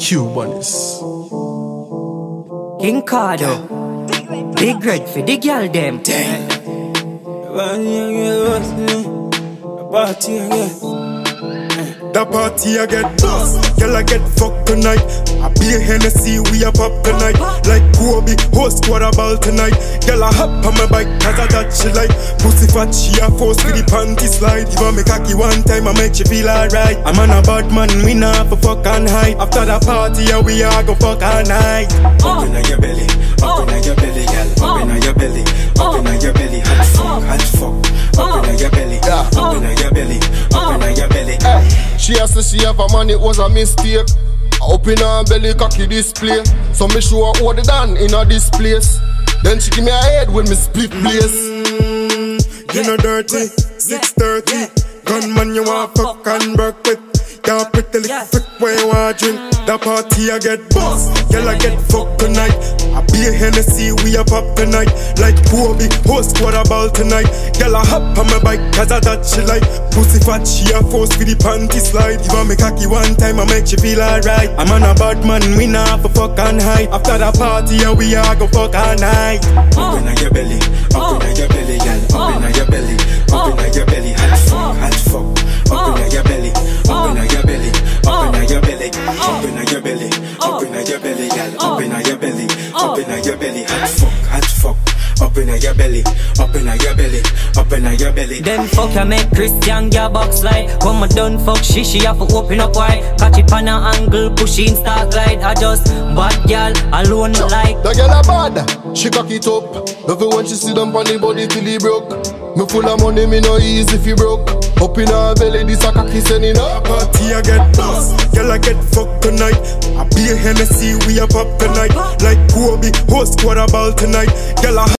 Cubanis KxngCardo, yeah. Big red for the girl them. Dang. The party I get tossed, girl I get fucked tonight. I be a Hennessy, we a pop tonight. Like Kobe, whole squad a ball tonight. Girl I hop on my bike, cause I that she like. Pussy fat, she a force with the panty slide. Give her me cocky one time, I make she feel alright. I'm on a bad man, we not have a fuck and hide. After the party, we a go fuck all night. Up inna your belly, up inna your belly, girl. Up inna your belly, up inna your belly. Hot fuck, hot fuck. Up inna your belly, up inna your belly, up inna your belly. She has to she have a man, it was a mistake. Up in her belly, cocky display. So me show her what they done in a this place. Then she give me a head when me split place. You know dirty, 6:30. Gunman you want fuck and work with. Girl pretty little freak when you want drink. The party I get bust, girl I get fucked tonight. I be a Hennessy, we a pop tonight. Like Kobe, whole squad a ball tonight. Girl I hop on my bike, cause I that she like. Pussy fat, she a force with the panty slide. Give her me cocky one time, I make she feel alright. I'm on a bad man, we not have a fuck and hide. After the party, we a go fuck all night. Up inna your belly, up inna your belly, girl. Up inna your belly, up inna your belly. Hot fuck, hot fuck. Up inna your belly, up inna your belly, up inna your belly, up inna your belly, up inna your belly, girl. Up inna your belly, up inna your belly. Hot fuck, hot fuck. Up inna your belly, up inna your belly, up inna your belly. Them fuck I make Christian your box like. When I done fuck she have to open up wide. Catch it on an angle, push in start glide. I just bad girl alone like. The girl a bad, she cock it up. Love it when she sit down on the body till he broke. Me full of money, me no easy if he broke. Up in her belly, this a cocky sending up. Party I get bust, girl I get fucked tonight. I be a Hennessy, we a pop tonight. Like Kobe, whole squad a ball tonight. Girl I